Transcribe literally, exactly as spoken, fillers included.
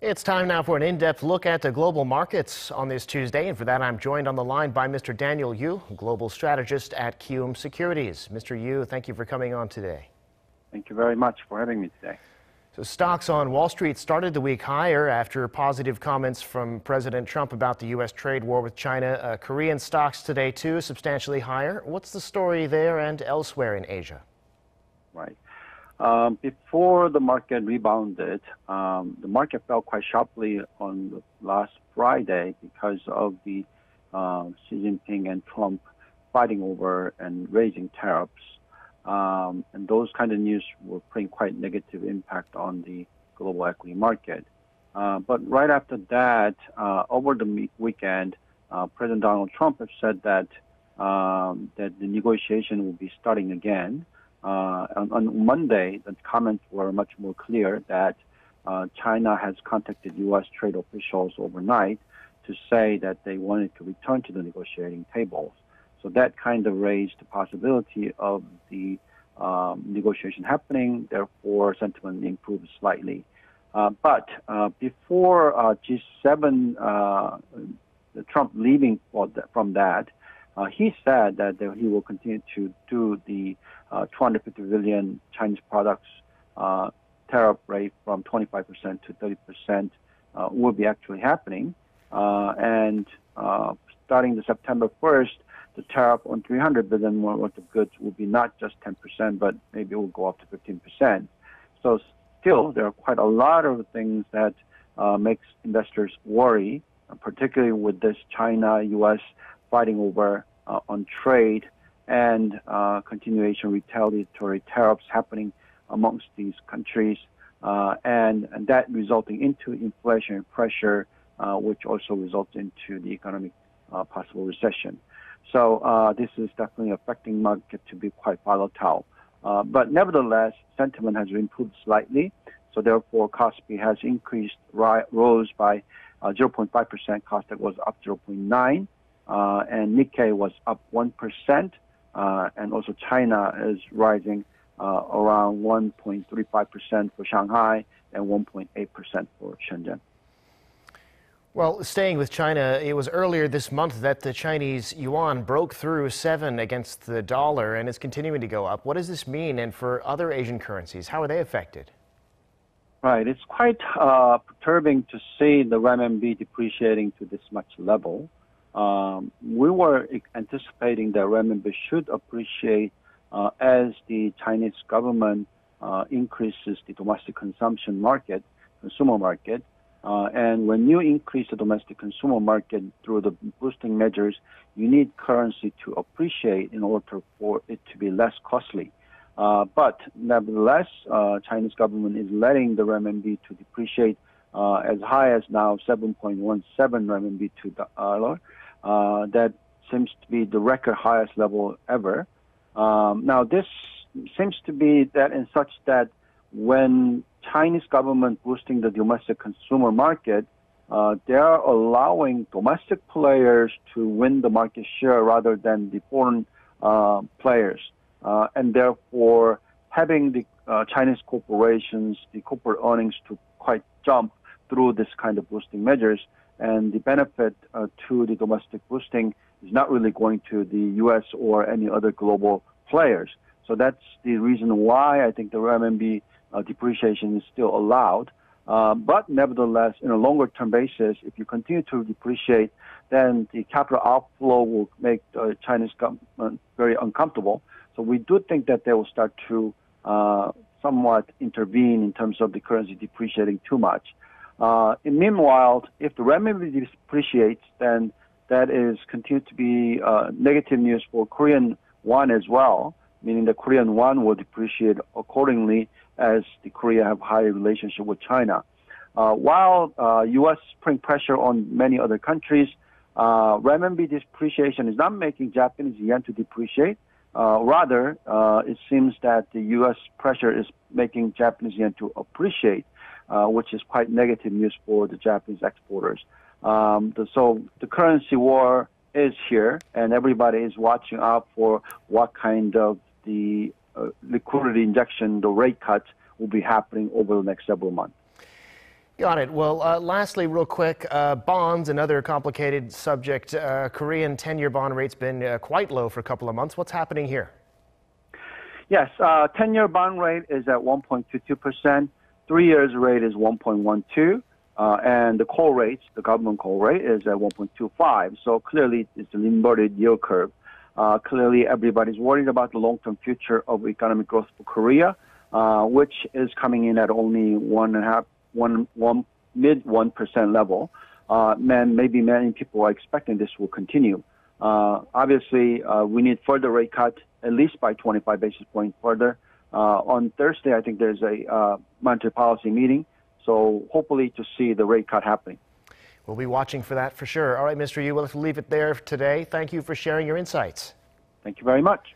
It's time now for an in-depth look at the global markets on this Tuesday, and for that I'm joined on the line by Mister Daniel Yoo, Global Strategist at Kiwoom Securities. Mister Yoo, thank you for coming on today. Thank you very much for having me today. So stocks on Wall Street started the week higher after positive comments from President Trump about the U S trade war with China. Uh, Korean stocks today too, substantially higher. What's the story there and elsewhere in Asia? Right. Um, before the market rebounded, um, the market fell quite sharply on last Friday because of the uh, Xi Jinping and Trump fighting over and raising tariffs. Um, and those kind of news were putting quite negative impact on the global equity market. Uh, but right after that, uh, over the weekend, uh, President Donald Trump has said that, um, that the negotiation will be starting again. Uh, on, on Monday, the comments were much more clear that uh, China has contacted U S trade officials overnight to say that they wanted to return to the negotiating tables. So that kind of raised the possibility of the um, negotiation happening. Therefore, sentiment improved slightly. Uh, but uh, before uh, G seven, uh, Trump leaving from that, Uh, he said that he will continue to do the uh, two hundred fifty billion Chinese products uh, tariff rate from twenty-five percent to thirty percent uh, will be actually happening. Uh, and uh, starting the September first, the tariff on three hundred billion worth of goods will be not just ten percent, but maybe it will go up to fifteen percent. So still, there are quite a lot of things that uh, makes investors worry, particularly with this China U S fighting over uh, on trade and uh, continuation retaliatory tariffs happening amongst these countries, uh, and, and that resulting into inflationary pressure, uh, which also results into the economic uh, possible recession. So uh, this is definitely affecting market to be quite volatile. Uh, but nevertheless, sentiment has improved slightly. So therefore, Kospi has increased, ri rose by uh, zero point five percent. Kospi was up zero point nine percent. Uh, and Nikkei was up one percent, uh, and also China is rising uh, around one point three five percent for Shanghai and one point eight percent for Shenzhen. Well, staying with China, it was earlier this month that the Chinese yuan broke through seven against the dollar and is continuing to go up. What does this mean? And for other Asian currencies, how are they affected? Right. It's quite uh, perturbing to see the renminbi depreciating to this much level. Um, we were anticipating that renminbi should appreciate uh, as the Chinese government uh, increases the domestic consumption market, consumer market. Uh, and when you increase the domestic consumer market through the boosting measures, you need currency to appreciate in order for it to be less costly. Uh, but nevertheless, uh, Chinese government is letting the renminbi to depreciate uh, as high as now seven point one seven renminbi to the dollar. Uh, that seems to be the record highest level ever. Um, now, this seems to be that in such that when Chinese government boosting the domestic consumer market, uh, they are allowing domestic players to win the market share rather than the foreign uh, players. Uh, and therefore, having the uh, Chinese corporations, the corporate earnings to quite jump through this kind of boosting measures. And the benefit uh, to the domestic boosting is not really going to the U S or any other global players. So that's the reason why I think the renminbi uh, depreciation is still allowed. Uh, but nevertheless, in a longer-term basis, if you continue to depreciate, then the capital outflow will make the Chinese government very uncomfortable. So we do think that they will start to uh, somewhat intervene in terms of the currency depreciating too much. Uh, and meanwhile, if the renminbi depreciates, then that is continued to be uh, negative news for Korean won as well, meaning the Korean won will depreciate accordingly as the Korea have high relationship with China. Uh, while uh, U S putting pressure on many other countries, uh, renminbi depreciation is not making Japanese yen to depreciate. Uh, rather, uh, it seems that the U S pressure is making Japanese yen to appreciate. Uh, which is quite negative news for the Japanese exporters. Um, the, so the currency war is here, and everybody is watching out for what kind of the uh, liquidity injection, the rate cuts, will be happening over the next several months. Got it. Well, uh, lastly, real quick, uh, bonds, another complicated subject. Uh, Korean ten-year bond rate's been uh, quite low for a couple of months. What's happening here? Yes, uh, ten-year bond rate is at one point two two percent. Three years rate is one point one two, uh, and the call rates, the government call rate, is at one point two five. So clearly, it's an inverted yield curve. Uh, clearly, everybody's worried about the long-term future of economic growth for Korea, uh, which is coming in at only one and a half. One, one mid one percent level, uh, man, maybe many people are expecting this will continue. Uh, obviously, uh, we need further rate cut at least by twenty-five basis point further. Uh, on Thursday, I think there's a uh, monetary policy meeting, so hopefully to see the rate cut happening. We'll be watching for that for sure. All right, Mister Yoo, we'll have to leave it there today. Thank you for sharing your insights. Thank you very much.